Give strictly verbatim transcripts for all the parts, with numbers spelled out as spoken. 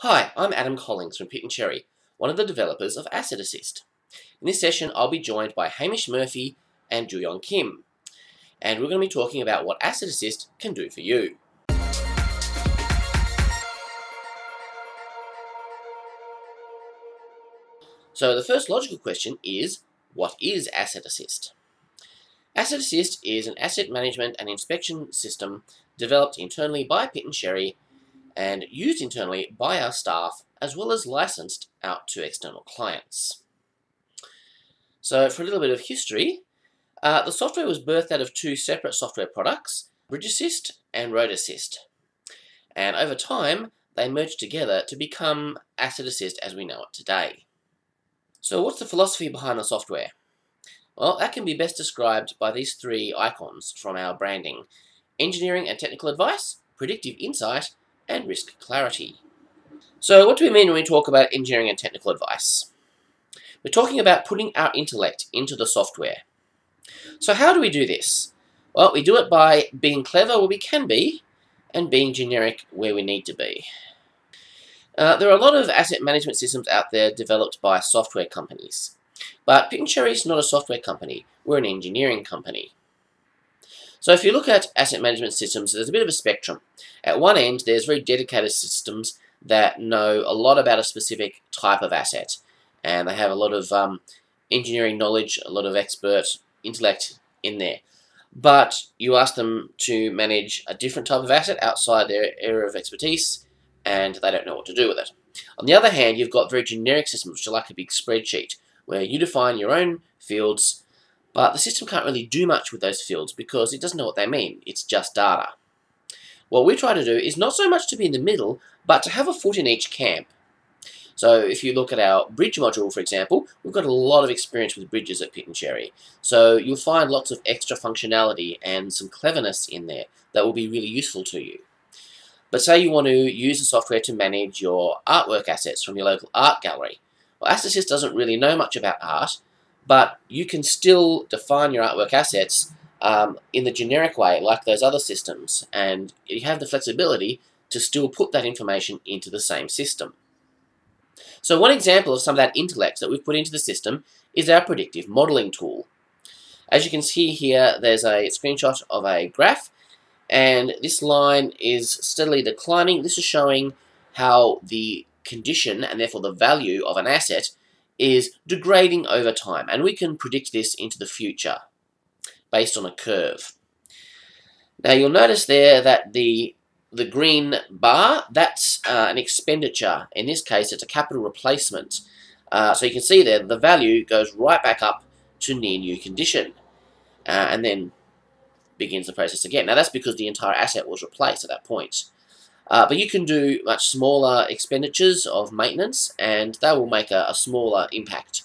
Hi, I'm Adam Collings from pitt and sherry, one of the developers of AssetAsyst. In this session, I'll be joined by Hamish Murphy and Jooyoung Kim, and we're going to be talking about what AssetAsyst can do for you. So the first logical question is, what is AssetAsyst? AssetAsyst is an asset management and inspection system developed internally by pitt and sherry and used internally by our staff, as well as licensed out to external clients. So for a little bit of history, uh, the software was birthed out of two separate software products, BridgeAssist and RoadAssist. And over time, they merged together to become AssetAsyst as we know it today. So what's the philosophy behind the software? Well, that can be best described by these three icons from our branding: engineering and technical advice, predictive insight, and risk clarity. So what do we mean when we talk about engineering and technical advice? We're talking about putting our intellect into the software. So how do we do this? Well, we do it by being clever where we can be and being generic where we need to be. Uh, there are a lot of asset management systems out there developed by software companies, but pitt and sherry is not a software company, we're an engineering company. So if you look at asset management systems, there's a bit of a spectrum. At one end, there's very dedicated systems that know a lot about a specific type of asset, and they have a lot of um, engineering knowledge, a lot of expert intellect in there. But you ask them to manage a different type of asset outside their area of expertise, and they don't know what to do with it. On the other hand, you've got very generic systems, which are like a big spreadsheet, where you define your own fields, but the system can't really do much with those fields because it doesn't know what they mean. It's just data. What we try to do is not so much to be in the middle, but to have a foot in each camp. So if you look at our bridge module, for example, we've got a lot of experience with bridges at pitt and sherry. So you'll find lots of extra functionality and some cleverness in there that will be really useful to you. But say you want to use the software to manage your artwork assets from your local art gallery. Well, AssetAsyst doesn't really know much about art, but you can still define your artwork assets um, in the generic way like those other systems, and you have the flexibility to still put that information into the same system. So one example of some of that intellect that we've put into the system is our predictive modelling tool. As you can see here, there's a screenshot of a graph, and this line is steadily declining. This is showing how the condition, and therefore the value, of an asset is degrading over time, and we can predict this into the future based on a curve. Now you'll notice there that the the green bar, that's uh, an expenditure. In this case, it's a capital replacement. Uh, so you can see there the value goes right back up to near new condition, uh, and then begins the process again. Now that's because the entire asset was replaced at that point. Uh, but you can do much smaller expenditures of maintenance, and that will make a, a smaller impact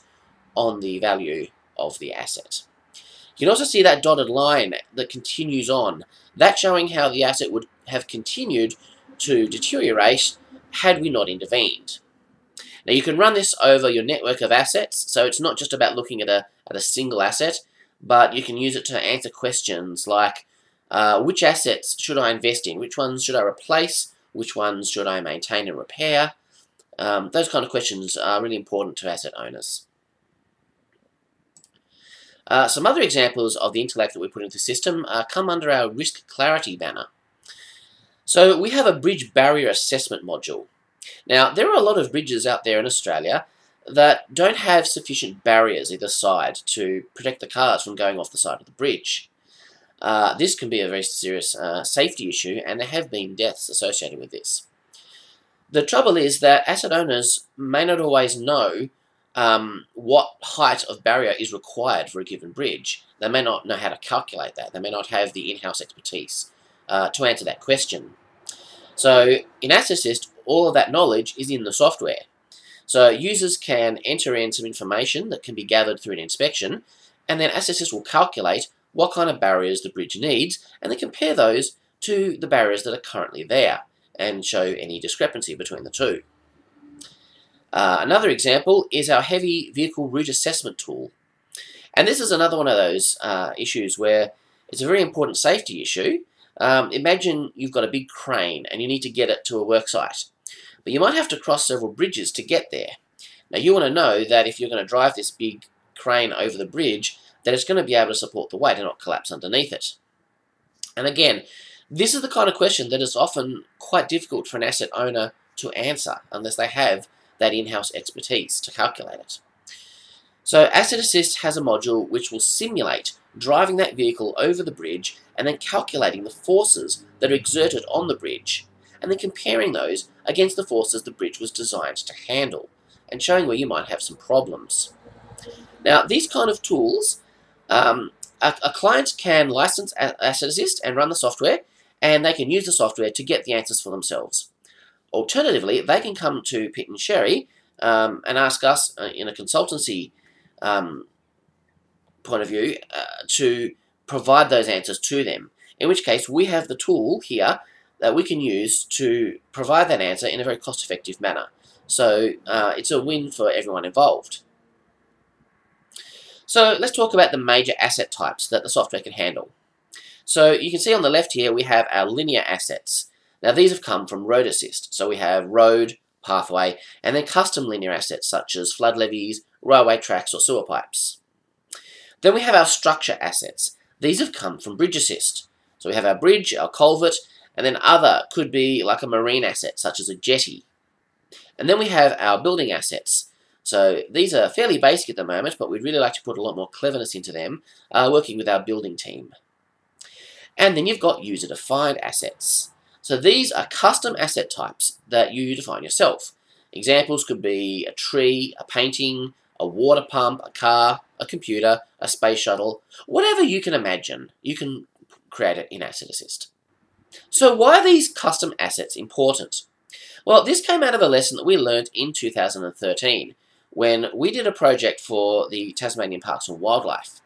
on the value of the asset. You can also see that dotted line that continues on. That's showing how the asset would have continued to deteriorate had we not intervened. Now you can run this over your network of assets, so it's not just about looking at a, at a single asset, but you can use it to answer questions like, Uh, which assets should I invest in? Which ones should I replace? Which ones should I maintain and repair? Um, those kind of questions are really important to asset owners. Uh, some other examples of the intellect that we put into the system uh, come under our risk clarity banner. So we have a bridge barrier assessment module. Now there are a lot of bridges out there in Australia that don't have sufficient barriers either side to protect the cars from going off the side of the bridge. Uh, this can be a very serious uh, safety issue, and there have been deaths associated with this. The trouble is that asset owners may not always know um, what height of barrier is required for a given bridge. They may not know how to calculate that. They may not have the in-house expertise uh, to answer that question. So in AssetAsyst, all of that knowledge is in the software. So users can enter in some information that can be gathered through an inspection, and then AssetAsyst will calculate what kind of barriers the bridge needs, and they compare those to the barriers that are currently there and show any discrepancy between the two. Uh, another example is our heavy vehicle route assessment tool. And this is another one of those uh, issues where it's a very important safety issue. Um, imagine you've got a big crane and you need to get it to a worksite. but you might have to cross several bridges to get there. Now you want to know that if you're going to drive this big crane over the bridge, that it's going to be able to support the weight and not collapse underneath it. And again, this is the kind of question that is often quite difficult for an asset owner to answer unless they have that in-house expertise to calculate it. So AssetAsyst has a module which will simulate driving that vehicle over the bridge and then calculating the forces that are exerted on the bridge and then comparing those against the forces the bridge was designed to handle and showing where you might have some problems. Now these kind of tools, um, a, a client can license AssetAsyst and run the software, and they can use the software to get the answers for themselves. Alternatively, they can come to pitt and sherry um, and ask us uh, in a consultancy um, point of view uh, to provide those answers to them, in which case we have the tool here that we can use to provide that answer in a very cost-effective manner. So uh, it's a win for everyone involved. So let's talk about the major asset types that the software can handle. So you can see on the left here we have our linear assets. Now these have come from RoadAssist, so we have road, pathway, and then custom linear assets such as flood levees, railway tracks or sewer pipes. Then we have our structure assets. These have come from BridgeAssist. So we have our bridge, our culvert, and then other could be like a marine asset such as a jetty. And then we have our building assets. So these are fairly basic at the moment, but we'd really like to put a lot more cleverness into them, uh, working with our building team. And then you've got user-defined assets. So these are custom asset types that you define yourself. Examples could be a tree, a painting, a water pump, a car, a computer, a space shuttle, whatever you can imagine, you can create it in AssetAsyst. So why are these custom assets important? Well, this came out of a lesson that we learned in two thousand thirteen when we did a project for the Tasmanian Parks and Wildlife.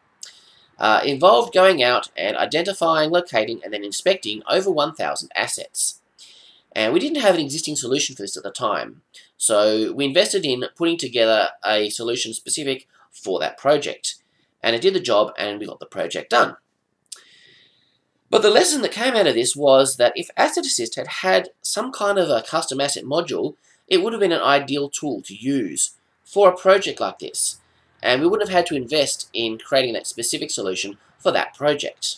Uh, involved going out and identifying, locating, and then inspecting over one thousand assets. And we didn't have an existing solution for this at the time, so we invested in putting together a solution specific for that project. And it did the job, and we got the project done. But the lesson that came out of this was that if AssetAsyst had had some kind of a custom asset module, it would have been an ideal tool to use for a project like this, and we wouldn't have had to invest in creating that specific solution for that project.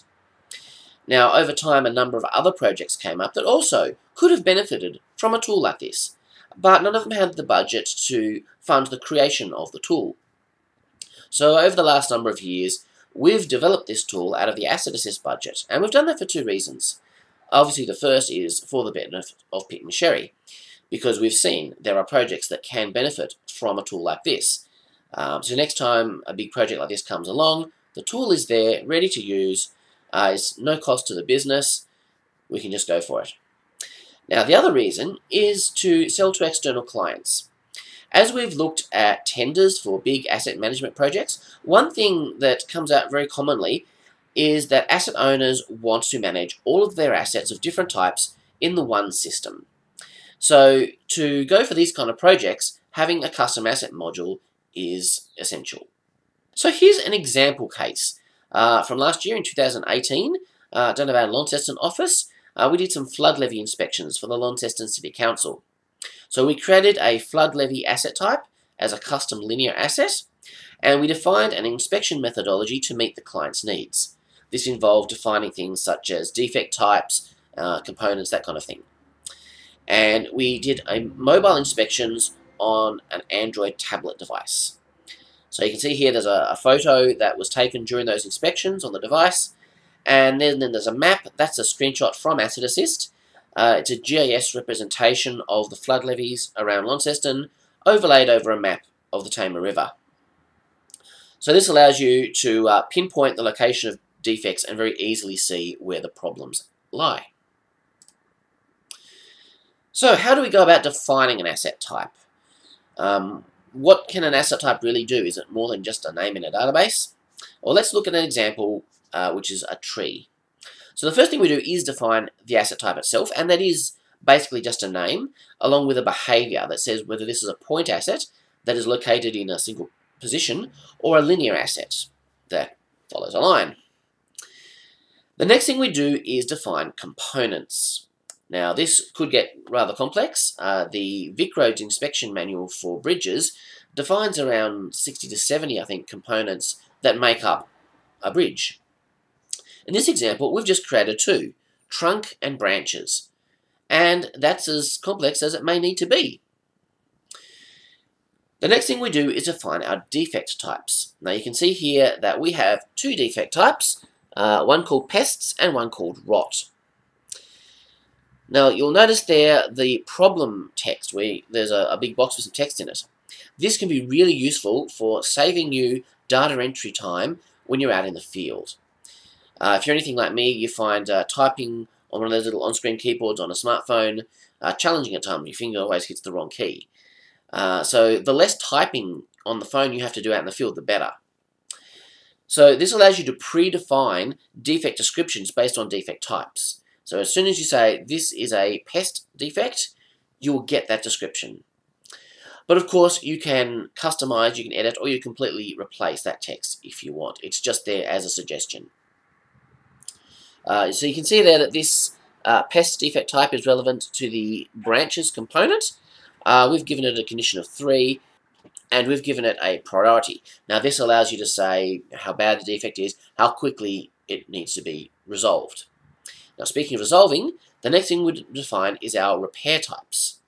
Now, over time, a number of other projects came up that also could have benefited from a tool like this, but none of them had the budget to fund the creation of the tool. So over the last number of years, we've developed this tool out of the AssetAsyst budget, and we've done that for two reasons. Obviously, the first is for the benefit of pitt and sherry, because we've seen there are projects that can benefit from a tool like this. Um, so next time a big project like this comes along, the tool is there, ready to use. Uh, it's no cost to the business. We can just go for it. Now, the other reason is to sell to external clients. As we've looked at tenders for big asset management projects, one thing that comes out very commonly is that asset owners want to manage all of their assets of different types in the one system. So to go for these kind of projects, having a custom asset module is essential. So here's an example case uh, from last year in two thousand eighteen, uh, done at our Launceston office. Uh, we did some flood levy inspections for the Launceston City Council. So we created a flood levy asset type as a custom linear asset, and we defined an inspection methodology to meet the client's needs. This involved defining things such as defect types, uh, components, that kind of thing. And we did a mobile inspections on an Android tablet device. So you can see here there's a, a photo that was taken during those inspections on the device, and then, then there's a map. That's a screenshot from AssetAsyst. Uh, it's a G I S representation of the flood levees around Launceston overlaid over a map of the Tamar River. So this allows you to uh, pinpoint the location of defects and very easily see where the problems lie. So how do we go about defining an asset type? Um, what can an asset type really do? Is it more than just a name in a database? Well, let's look at an example uh, which is a tree. So the first thing we do is define the asset type itself, and that is basically just a name along with a behavior that says whether this is a point asset that is located in a single position or a linear asset that follows a line. The next thing we do is define components. Now, this could get rather complex. Uh, the VicRoads Inspection Manual for Bridges defines around sixty to seventy, I think, components that make up a bridge. In this example, we've just created two, trunk and branches, and that's as complex as it may need to be. The next thing we do is define our defect types. Now, you can see here that we have two defect types, uh, one called pests and one called rot. Now, you'll notice there the problem text, where there's a, a big box with some text in it. This can be really useful for saving you data entry time when you're out in the field. Uh, if you're anything like me, you find uh, typing on one of those little on-screen keyboards on a smartphone uh, challenging at times. Your finger always hits the wrong key. Uh, so the less typing on the phone you have to do out in the field, the better. So this allows you to predefine defect descriptions based on defect types. So as soon as you say this is a pest defect, you will get that description. But of course, you can customize, you can edit, or you completely replace that text if you want. It's just there as a suggestion. Uh, so you can see there that this uh, pest defect type is relevant to the branches component. Uh, we've given it a condition of three, and we've given it a priority. Now, this allows you to say how bad the defect is, how quickly it needs to be resolved. Now, speaking of resolving, the next thing we define is our repair types.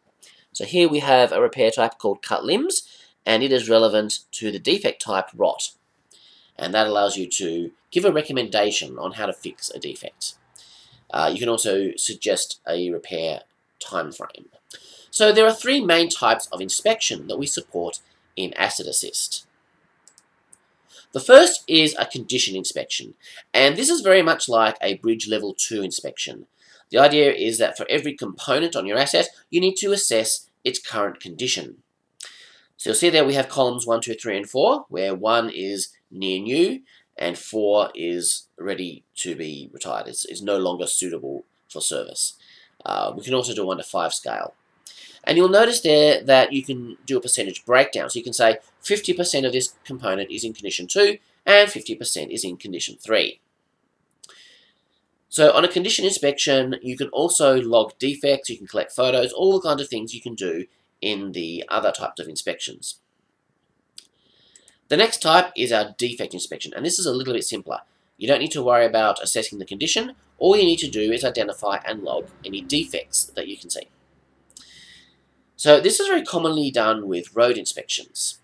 So here we have a repair type called cut limbs, and it is relevant to the defect type rot. And that allows you to give a recommendation on how to fix a defect. Uh, you can also suggest a repair time frame. So there are three main types of inspection that we support in AssetAsyst. The first is a condition inspection, and this is very much like a bridge level two inspection. The idea is that for every component on your asset, you need to assess its current condition. So you'll see there we have columns one, two, three, and four, where one is near new, and four is ready to be retired. It's, it's no longer suitable for service. Uh, we can also do one to five scale. And you'll notice there that you can do a percentage breakdown. So you can say fifty percent of this component is in condition two and fifty percent is in condition three. So on a condition inspection, you can also log defects, you can collect photos, all the kinds of things you can do in the other types of inspections. The next type is our defect inspection, and this is a little bit simpler. You don't need to worry about assessing the condition. All you need to do is identify and log any defects that you can see. So this is very commonly done with road inspections.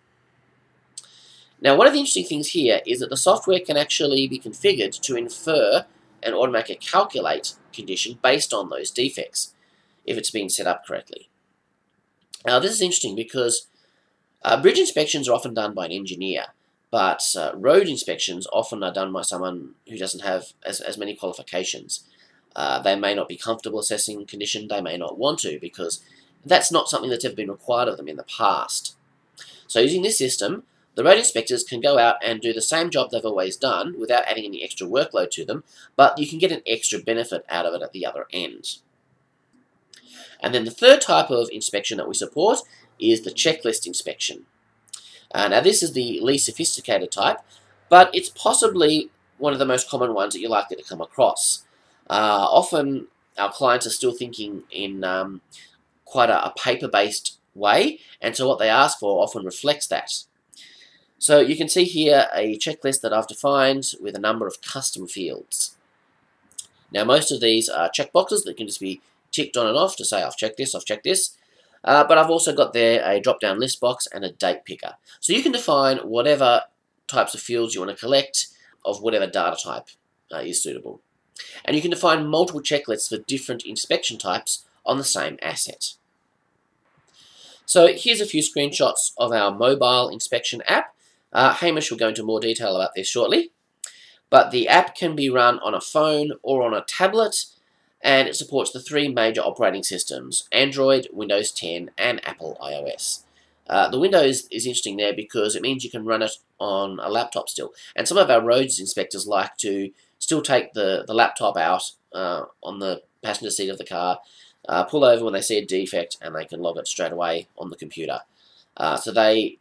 Now, one of the interesting things here is that the software can actually be configured to infer and automatically calculate condition based on those defects, if it's been set up correctly. Now, this is interesting because uh, bridge inspections are often done by an engineer, but uh, road inspections often are done by someone who doesn't have as, as many qualifications. Uh, they may not be comfortable assessing condition, they may not want to, because that's not something that's ever been required of them in the past. So using this system, the road inspectors can go out and do the same job they've always done without adding any extra workload to them, but you can get an extra benefit out of it at the other end. And then the third type of inspection that we support is the checklist inspection. Uh, now, this is the least sophisticated type, but it's possibly one of the most common ones that you're likely to come across. Uh, often, our clients are still thinking in um, quite a, a paper-based way, and so what they ask for often reflects that. So you can see here a checklist that I've defined with a number of custom fields. Now, most of these are checkboxes that can just be ticked on and off to say, I've checked this, I've checked this, uh, but I've also got there a drop-down list box and a date picker. So you can define whatever types of fields you want to collect of whatever data type uh, is suitable. And you can define multiple checklists for different inspection types on the same asset. So here's a few screenshots of our mobile inspection app. Uh, Hamish will go into more detail about this shortly. But the app can be run on a phone or on a tablet, and it supports the three major operating systems, Android, Windows ten, and Apple iOS. Uh, the Windows is interesting there because it means you can run it on a laptop still. And some of our roads inspectors like to still take the, the laptop out uh, on the passenger seat of the car, Uh, pull over when they see a defect, and they can log it straight away on the computer. Uh, so they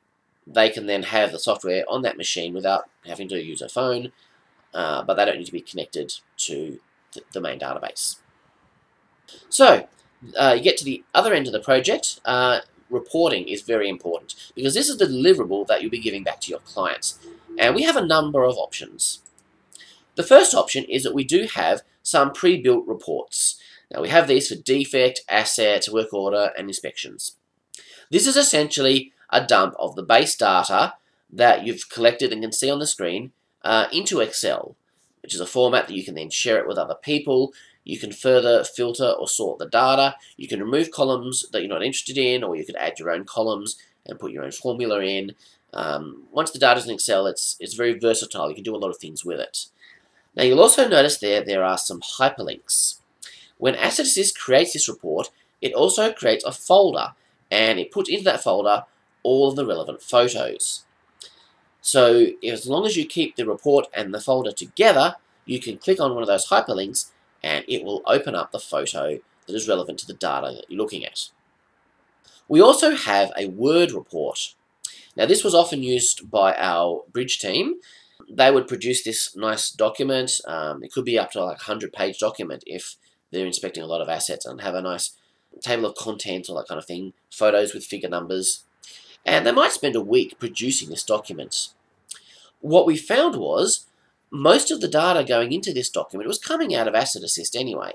they can then have the software on that machine without having to use a phone, uh, but they don't need to be connected to th the main database. So, uh, you get to the other end of the project. Uh, reporting is very important because this is the deliverable that you'll be giving back to your clients. And we have a number of options. The first option is that we do have some pre-built reports. Now, we have these for defect, asset, work order, and inspections. This is essentially a dump of the base data that you've collected and can see on the screen uh, into Excel, which is a format that you can then share it with other people. You can further filter or sort the data. You can remove columns that you're not interested in, or you could add your own columns and put your own formula in. Um, once the data's in Excel, it's, it's very versatile. You can do a lot of things with it. Now, you'll also notice there, there are some hyperlinks. When AssetAsyst creates this report, it also creates a folder, and it puts into that folder all of the relevant photos. So as long as you keep the report and the folder together, you can click on one of those hyperlinks and it will open up the photo that is relevant to the data that you're looking at. We also have a Word report. Now, this was often used by our Bridge team. They would produce this nice document. Um, it could be up to like a hundred page document if they're inspecting a lot of assets, and have a nice table of contents, all that kind of thing, photos with figure numbers. And they might spend a week producing this document. What we found was most of the data going into this document was coming out of AssetAsyst anyway.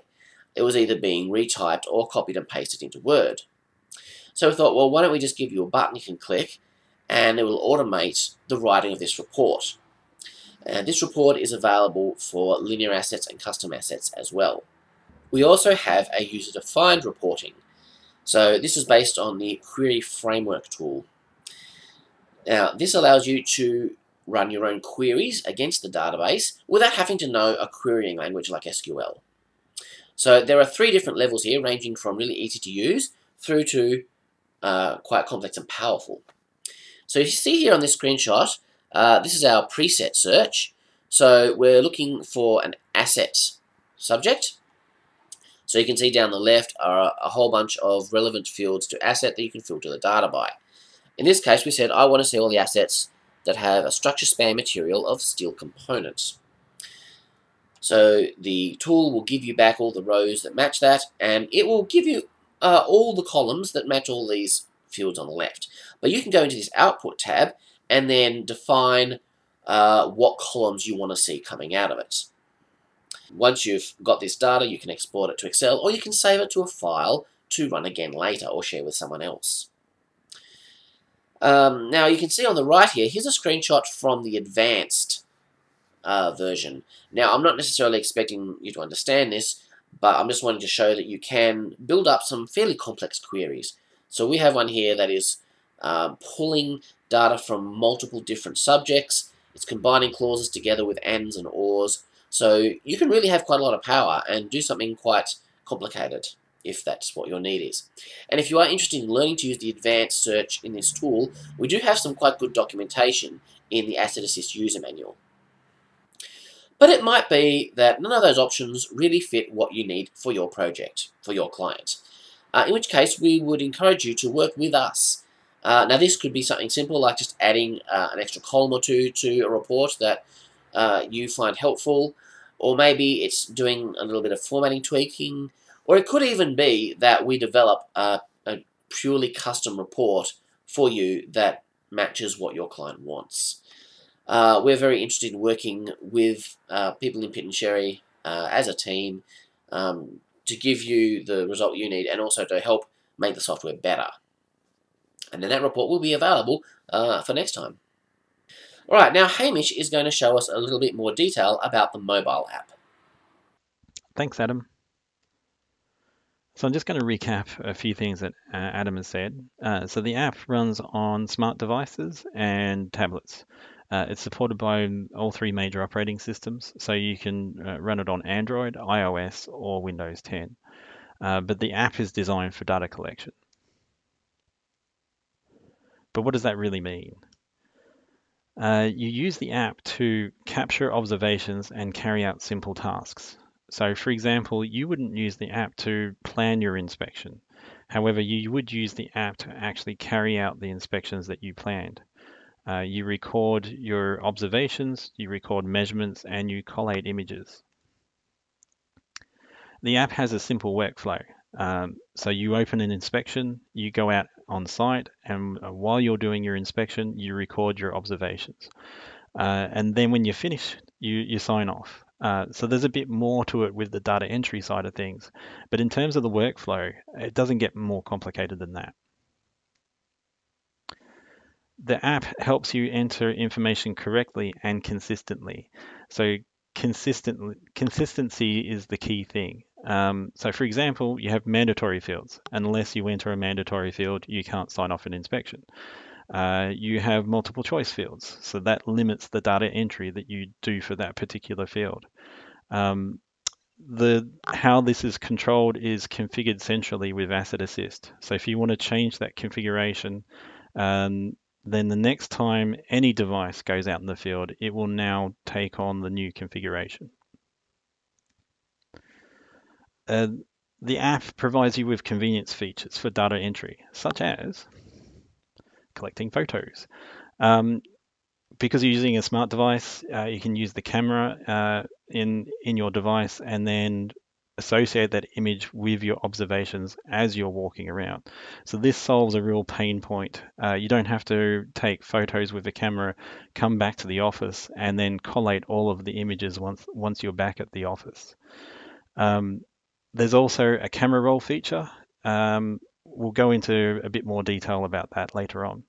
It was either being retyped or copied and pasted into Word. So we thought, well, why don't we just give you a button you can click and it will automate the writing of this report. And this report is available for linear assets and custom assets as well. We also have a user-defined reporting. So this is based on the Query Framework tool. Now, this allows you to run your own queries against the database without having to know a querying language like S Q L. So there are three different levels here, ranging from really easy to use through to uh, quite complex and powerful. So if you see here on this screenshot, uh, this is our preset search. So we're looking for an asset subject. So you can see down the left are a whole bunch of relevant fields to asset that you can filter the data by. In this case, we said, I want to see all the assets that have a structure span material of steel components. So the tool will give you back all the rows that match that, and it will give you uh, all the columns that match all these fields on the left. But you can go into this output tab and then define uh, what columns you want to see coming out of it. Once you've got this data, you can export it to Excel, or you can save it to a file to run again later or share with someone else. Um, now, you can see on the right here, here's a screenshot from the advanced uh, version. Now, I'm not necessarily expecting you to understand this, but I'm just wanting to show that you can build up some fairly complex queries. So we have one here that is uh, pulling data from multiple different subjects. It's combining clauses together with ands and ors. So you can really have quite a lot of power and do something quite complicated if that's what your need is. And if you are interested in learning to use the advanced search in this tool, we do have some quite good documentation in the AssetAsyst user manual. But it might be that none of those options really fit what you need for your project, for your client. Uh, in which case, we would encourage you to work with us. Uh, now, this could be something simple like just adding uh, an extra column or two to a report that Uh, you find helpful, or maybe it's doing a little bit of formatting tweaking, or it could even be that we develop a, a purely custom report for you that matches what your client wants. Uh, we're very interested in working with uh, people in pitt and sherry uh, as a team um, to give you the result you need, and also to help make the software better. And then that report will be available uh, for next time. Alright, now Hamish is going to show us a little bit more detail about the mobile app. Thanks, Adam. So I'm just going to recap a few things that uh, Adam has said. Uh, so the app runs on smart devices and tablets. Uh, it's supported by all three major operating systems, so you can uh, run it on Android, i O S, or Windows ten. Uh, but the app is designed for data collection. But what does that really mean? Uh, you use the app to capture observations and carry out simple tasks. So, for example, you wouldn't use the app to plan your inspection. However, you would use the app to actually carry out the inspections that you planned. Uh, you record your observations, you record measurements, and you collate images. The app has a simple workflow. Um, so you open an inspection, you go out on site, and while you're doing your inspection, you record your observations. Uh, and then when you're finished, you, you sign off. Uh, so there's a bit more to it with the data entry side of things. But in terms of the workflow, it doesn't get more complicated than that. The app helps you enter information correctly and consistently. So consistent, consistency is the key thing. Um, so for example, you have mandatory fields. Unless you enter a mandatory field, you can't sign off an inspection. Uh, you have multiple choice fields, so that limits the data entry that you do for that particular field. Um, the how this is controlled is configured centrally with AssetAsyst. So if you want to change that configuration, um, then the next time any device goes out in the field, it will now take on the new configuration. Uh, the app provides you with convenience features for data entry, such as collecting photos. Um, because you're using a smart device, uh, you can use the camera uh, in, in your device and then associate that image with your observations as you're walking around. So this solves a real pain point. Uh, you don't have to take photos with a camera, come back to the office, and then collate all of the images once, once you're back at the office. Um, there's also a camera roll feature. Um, We'll go into a bit more detail about that later on.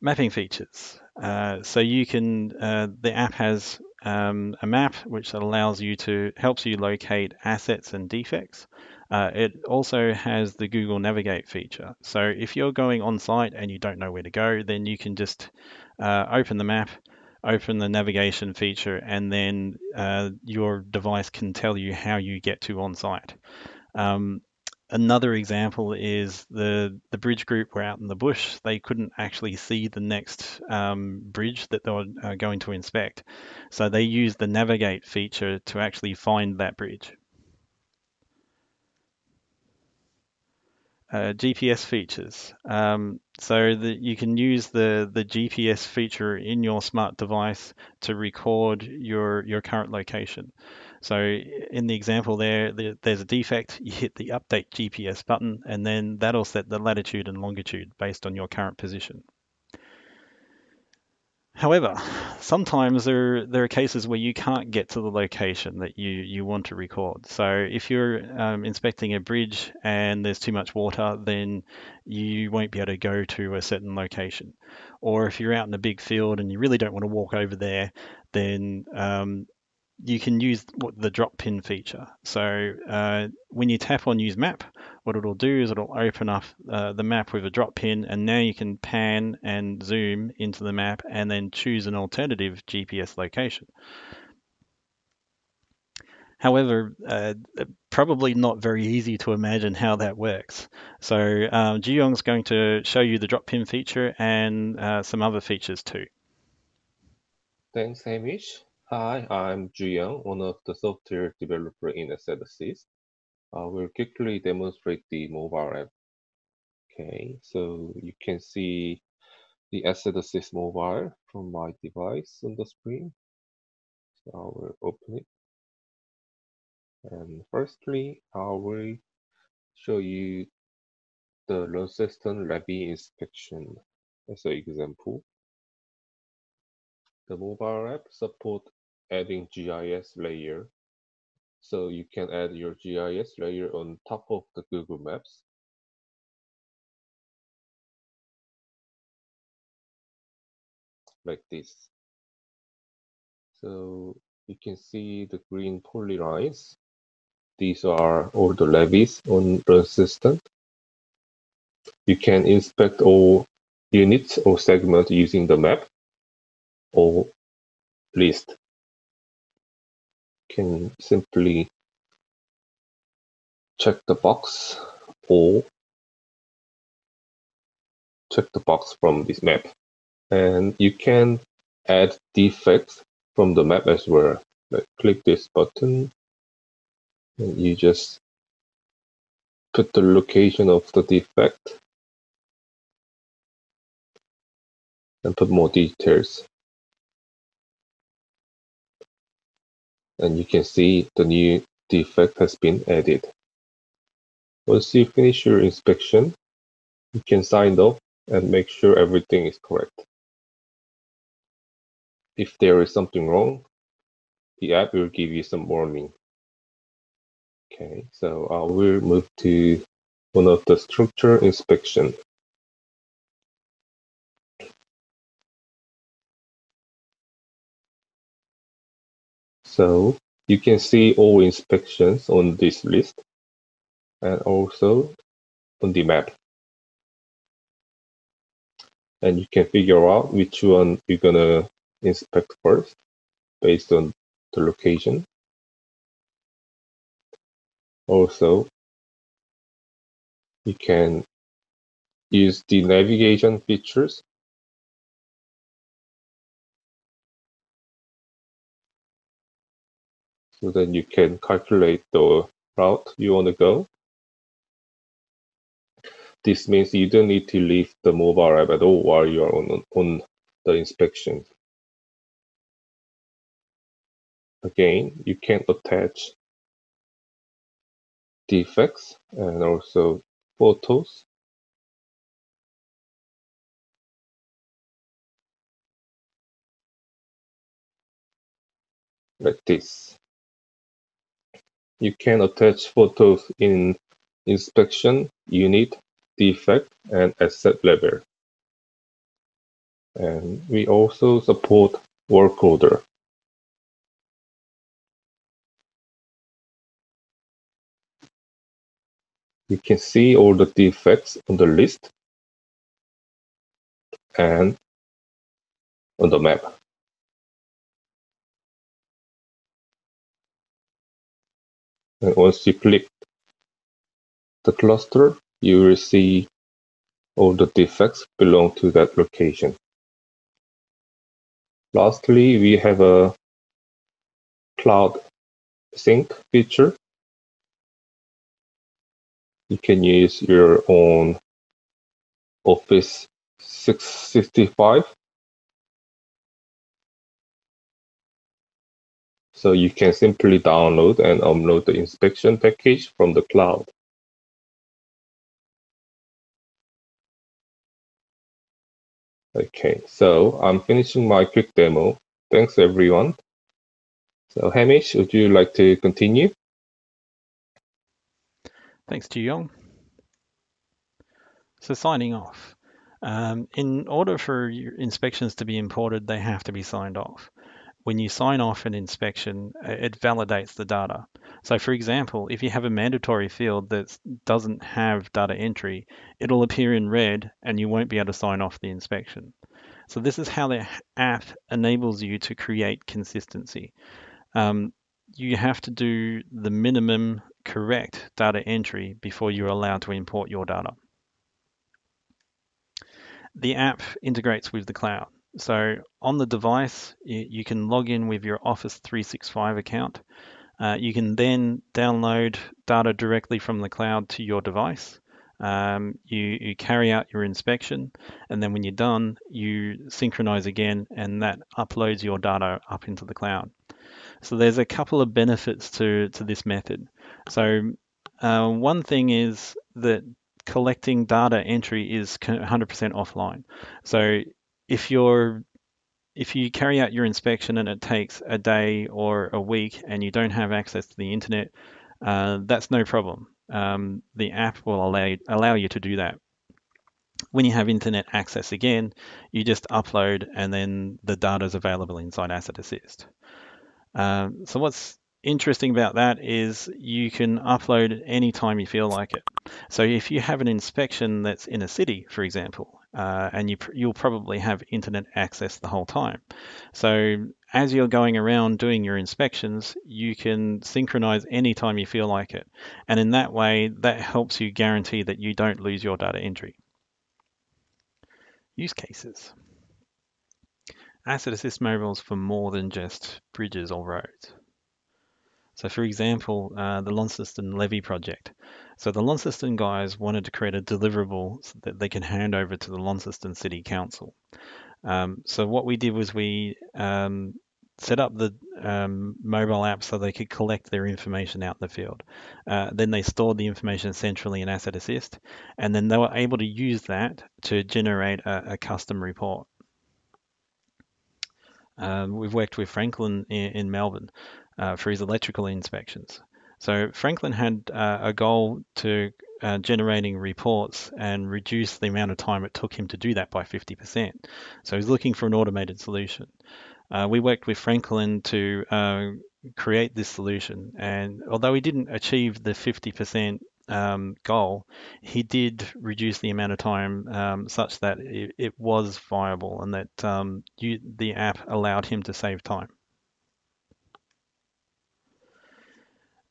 Mapping features. Uh, so you can, uh, the app has um, a map which allows you to, helps you locate assets and defects. Uh, it also has the Google Navigate feature. So if you're going on site and you don't know where to go, then you can just uh, open the map, open the navigation feature, and then uh, your device can tell you how you get to on site. Um, another example is the, the bridge group were out in the bush. They couldn't actually see the next um, bridge that they were uh, going to inspect. So they used the navigate feature to actually find that bridge. Uh, G P S features. Um, so that you can use the, the G P S feature in your smart device to record your, your current location. So in the example there, there, there's a defect, you hit the update G P S button, and then that'll set the latitude and longitude based on your current position. However, sometimes there, there are cases where you can't get to the location that you, you want to record. So if you're um, inspecting a bridge and there's too much water, then you won't be able to go to a certain location. Or if you're out in a big field and you really don't want to walk over there, then um, you can use the drop pin feature. So uh, when you tap on use map, what it'll do is it'll open up uh, the map with a drop pin, and now you can pan and zoom into the map and then choose an alternative G P S location. However, uh, probably not very easy to imagine how that works. So um, Jooyoung's going to show you the drop pin feature and uh, some other features too. Thanks, Hamish. Hi, I'm Jooyoung, one of the software developers in AssetAsyst. Uh, we'll quickly demonstrate the mobile app. Okay, so you can see the AssetAsyst mobile from my device on the screen. So I will open it. And firstly, I will show you the Launceston levee inspection as an example. The mobile app supports adding G I S layer. So you can add your G I S layer on top of the Google Maps. Like this. So you can see the green polylines. These are all the levees on Launceston. You can inspect all units or segments using the map or list. Can simply check the box or check the box from this map. And you can add defects from the map as well. Like click this button and you just put the location of the defect and put more details. and you can see the new defect has been added. Once you finish your inspection, you can sign off and make sure everything is correct. If there is something wrong, the app will give you some warning. Okay, so I will move to one of the structure inspection. So you can see all inspections on this list and also on the map. And you can figure out which one you're going to inspect first based on the location. Also, you can use the navigation features so that you can calculate the route you want to go. This means you don't need to leave the mobile app at all while you are on, on the inspection. Again, you can attach defects and also photos. Like this. You can attach photos in inspection, unit, defect, and asset level. And we also support work order. You can see all the defects on the list and on the map. And once you click the cluster, you will see all the defects belong to that location. Lastly, we have a cloud sync feature. You can use your own Office six sixty-five. So you can simply download and upload the inspection package from the cloud. Okay, so I'm finishing my quick demo. Thanks, everyone. So Hamish, would you like to continue? Thanks, Jooyoung. So signing off. Um, in order for your inspections to be imported, they have to be signed off. When you sign off an inspection, it validates the data. So for example, if you have a mandatory field that doesn't have data entry, it'll appear in red and you won't be able to sign off the inspection. So this is how the app enables you to create consistency. Um, you have to do the minimum correct data entry before you're allowed to import your data. The app integrates with the cloud. So on the device, you can log in with your Office three sixty-five account. Uh, you can then download data directly from the cloud to your device. Um, you, you carry out your inspection, and then when you're done, you synchronize again, and that uploads your data up into the cloud. So there's a couple of benefits to, to this method. So uh, one thing is that collecting data entry is one hundred percent offline. So if you're if you carry out your inspection and it takes a day or a week and you don't have access to the internet, uh, that's no problem. Um, the app will allow you, allow you to do that. When you have internet access again, you just upload and then the data is available inside AssetAsyst. Um, so what's interesting about that is you can upload any time you feel like it. So if you have an inspection that's in a city, for example, uh, and you pr you'll probably have internet access the whole time. So as you're going around doing your inspections, you can synchronize any time you feel like it. And in that way, that helps you guarantee that you don't lose your data entry. Use cases. AssetAsyst mobiles for more than just bridges or roads. So for example, uh, the Launceston Levy project. So the Launceston guys wanted to create a deliverable so that they can hand over to the Launceston City Council. Um, so what we did was we um, set up the um, mobile app so they could collect their information out in the field. Uh, then they stored the information centrally in AssetAsyst, and then they were able to use that to generate a, a custom report. Um, we've worked with Franklin in, in Melbourne uh, for his electrical inspections. So Franklin had uh, a goal to uh, generating reports and reduce the amount of time it took him to do that by fifty percent. So he's looking for an automated solution. Uh, we worked with Franklin to uh, create this solution, and although he didn't achieve the fifty percent um, goal, he did reduce the amount of time um, such that it, it was viable and that um, you, the app allowed him to save time.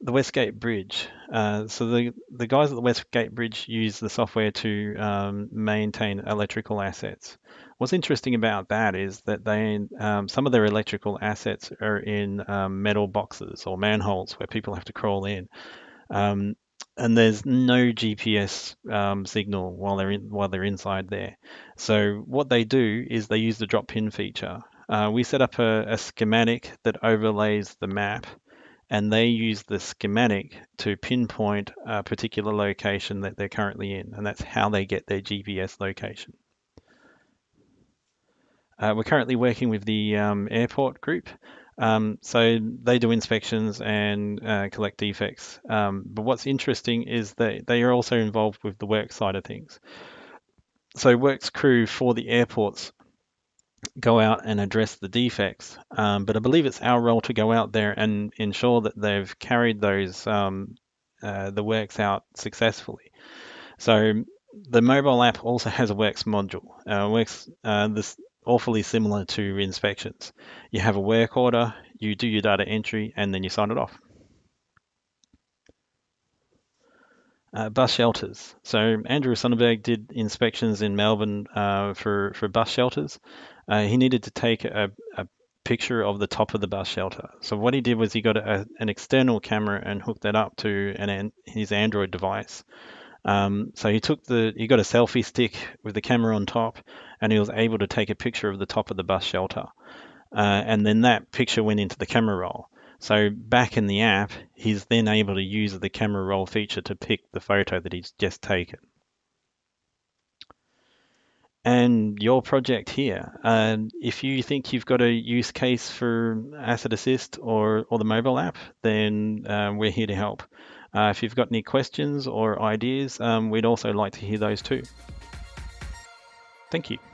The Westgate Bridge. Uh, so the, the guys at the Westgate Bridge use the software to um, maintain electrical assets. What's interesting about that is that they um, some of their electrical assets are in um, metal boxes or manholes where people have to crawl in. Um, and there's no G P S um, signal while they're in, while they're inside there. So what they do is they use the drop pin feature. Uh, we set up a, a schematic that overlays the map, and they use the schematic to pinpoint a particular location that they're currently in, and that's how they get their G P S location. Uh, we're currently working with the um, airport group, um, so they do inspections and uh, collect defects. Um, but what's interesting is that they are also involved with the work side of things. So works crew for the airports go out and address the defects, um, but I believe it's our role to go out there and ensure that they've carried those um, uh, the works out successfully. So the mobile app also has a works module. Uh, works uh, this awfully similar to inspections. You have a work order, you do your data entry, and then you sign it off. Uh, bus shelters. So Andrew Sonnenberg did inspections in Melbourne uh, for, for bus shelters. Uh, he needed to take a, a picture of the top of the bus shelter. So what he did was he got a, an external camera and hooked that up to an, his Android device. Um, so he took the he got a selfie stick with the camera on top, and he was able to take a picture of the top of the bus shelter. Uh, and then that picture went into the camera roll. So back in the app, he's then able to use the camera roll feature to pick the photo that he's just taken. And your project here, uh, if you think you've got a use case for AssetAsyst or, or the mobile app, then uh, we're here to help. Uh, if you've got any questions or ideas, um, we'd also like to hear those too. Thank you.